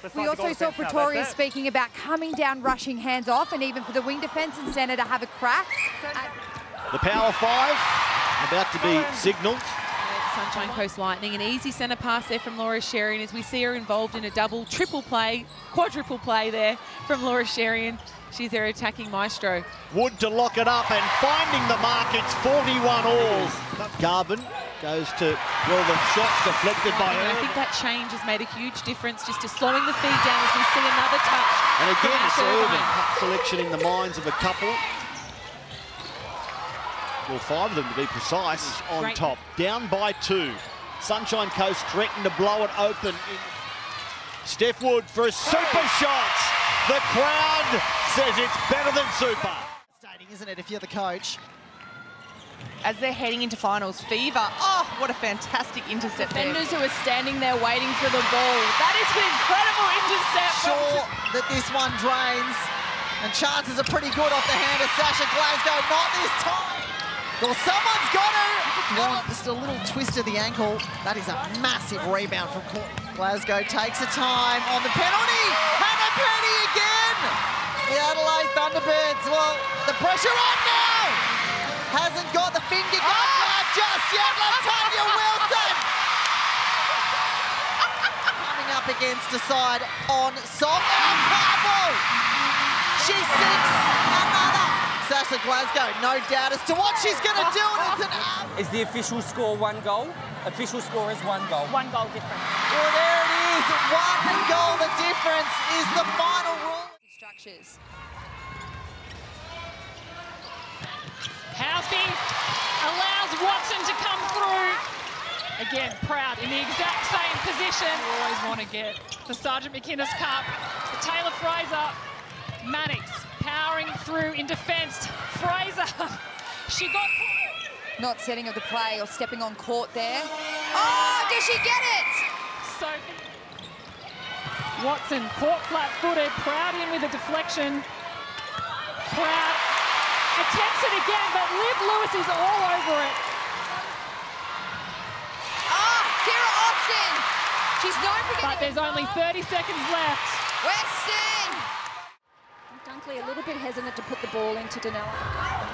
defence. We also saw Pretoria speaking about coming down, rushing hands off, and even for the wing defence and centre to have a crack. The power five about to be signalled. Sunshine Coast Lightning, an easy centre pass there from Laura Sherian as we see her involved in a double, triple play, quadruple play there from Laura Sherian. She's their attacking maestro. Wood to lock it up and finding the mark, it's 41 alls. Garvin goes to, well, the shot's deflected by her. I think that change has made a huge difference just to slowing the feed down as we see another touch. And again, it's Irvin. Cup selection in the minds of a couple. Well, five of them to be precise on Great. Top. Down by two. Sunshine Coast threatened to blow it open. Steph Wood for a super shot. The crowd says it's better than super. Isn't it, if you're the coach? As they're heading into finals, Fever, oh, what a fantastic intercept there. Defenders who are standing there waiting for the ball. That is an incredible intercept. Sure that this one drains, and chances are pretty good off the hand of Sasha Glasgow. Not this time. Well, someone's got her. Well, just a little twist of the ankle. That is a massive rebound from Glasgow. Takes a time on the penalty. Penny again! The Adelaide Thunderbirds, well, the pressure on now! Hasn't got the finger guns out just yet, Latanya Wilson! Coming up against a side on soft and powerful! She sinks another! Sasha Glasgow, no doubt as to what she's going to do, and it's an out! Is the official score one goal? Official score is one goal. One goal difference. Well, there it is, one goal the difference is the final rule. Structures. Housing allows Watson to come through. Again, Proud in the exact same position. You always want to get the Sergeant McInnes Cup. The Taylor Fraser, Maddox powering through in defence. Fraser, she got... Not setting of the play or stepping on court there. Oh, did she get it? So Watson, court flat-footed, Proud in with a deflection. Proud attempts it again, but Liv Lewis is all over it. Ah, Sarah Austin. She's known for getting... But there's only 30 seconds left. Weston. Dunkley a little bit hesitant to put the ball into Denella.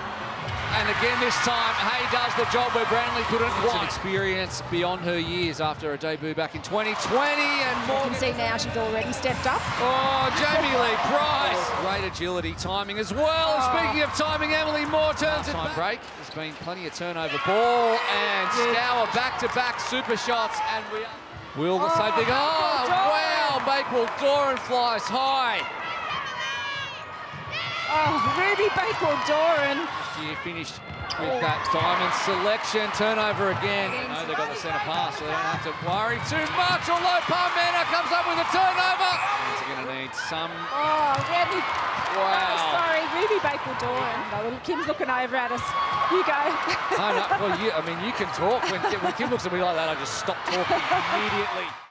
And again this time, Hay does the job where Brantley couldn't. It's an experience beyond her years after her debut back in 2020. And Morgan... You can see now she's already stepped up. Oh, Jamie Lee Price. Great agility, timing as well. Oh. And speaking of timing, Emily Moore turns it back. Break. There's been plenty of turnover ball and Scour back-to-back super shots. And we are... Will the same thing. Oh, wow. Baker-Doran flies high. Oh, Ruby Baker-Doran. She finished with that diamond selection. Turnover again. I know they've got the centre pass, so they don't have to worry too much. Although Parmena comes up with a turnover. It's going to need some... Oh, Ruby. Wow. Oh, sorry, Ruby Baker-Doran. Kim's looking over at us. You go. No, well, you can talk. When Kim looks at me like that, I just stop talking immediately.